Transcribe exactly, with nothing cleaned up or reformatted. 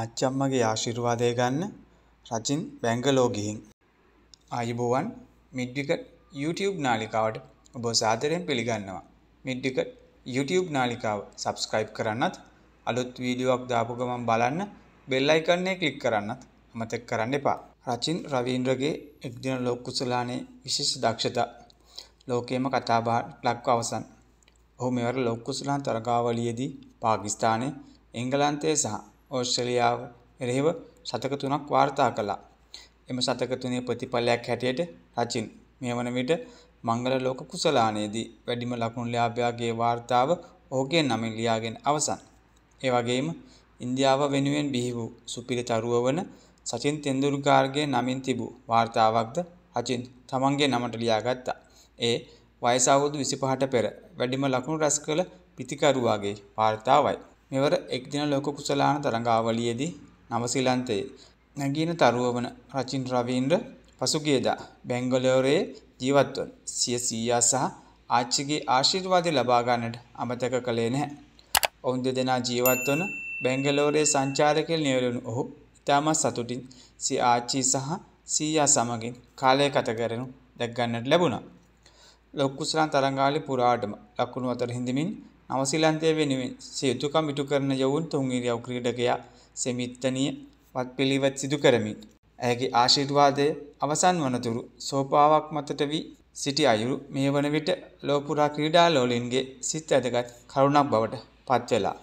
ආච්චම්මගේ ආශිර්වාදය ගන්න රචින් බැංගලෝර ගිහින්. ආයුබෝවන් මිඩ්විකට් YouTube නාලිකාවට ඔබ සාදරයෙන් පිළිගන්නවා. මිඩ්විකට් YouTube නාලිකාව subscribe කරන්නත් අලුත් වීඩියෝවක් දාපු ගමන් බලන්න bell icon එක click කරන්නත් අමතක කරන්න එපා. රචින් රවීන්ද්‍රගේ එක්දින ලෝක කුසලානේ විශේෂ දක්ෂතා ලෝකයේම කතාබහ ලක්ව අවසන්. ඔහු මෙවර ලෝක කුසලාන් තරගාවලියේදී පාකිස්තානයේ එංගලන්තයේ සහ ऑस्ट्रेलियाव एरेव शतक तुनक वार्ता कला एम शतक तुने प्रतिपलैक हटेट रचिन मेवन विट मंगल लोक कुशला अनेदी वेडिम लकुण्ल्याभ्यागे वार्ताव ओगे नमिल्यागेन अवसान एवगेम इंडियाव वेनुवेन बिहिवु सुपीर तरुववन सचिन तेंदुलकर्गे नमिन तिबु वार्तावक्द रचिन तमंगे नमट लियागत्ता ए वयसावुदु विसिपहट पेर वेडिम लकुण रसकल पितिकरुवागे वार्तावई මෙවර එක්දින ලෝක කුසලාන තරගාවලියේදී නවසීලන්තයේ නැගින තරුවවන රචින් රවීන්ද්‍ර පසුගියදා බැංගලෝරයේ ජීවත් වන සිය සීයා සහ ආච්චිගේ ආශිර්වාද ලබා ගන්නට අමතක කළේ නැහැ. ඔවුන් දෙදෙනා ජීවත් වන බැංගලෝරයේ සංචාරකයෙල් නියැලුණු ඔහු ඉතාමත් සතුටින් සිය ආච්චි සහ සීයා සමගින් කාලය ගත කරනු දැක ගන්නට ලැබුණා. ලෝක කුසලාන තරගාවලිය පුරාටම ලකුණු අතර හිඳමින් नवसीलांत वेनुवे सेतुका मिटुकर्ण यौन तुंगिर्याव क्रीडकया सेमित्तनीय वत्पिलिवत् सिदुकरमि ऐगे आशीर्वादे अवसान वनतुरु सोपावाक् मतटवि सिटि आयुरु मेवनविट लोपुरा क्रीडा लोलिन्गे सित अदगत् करुणा बवट पत्वेला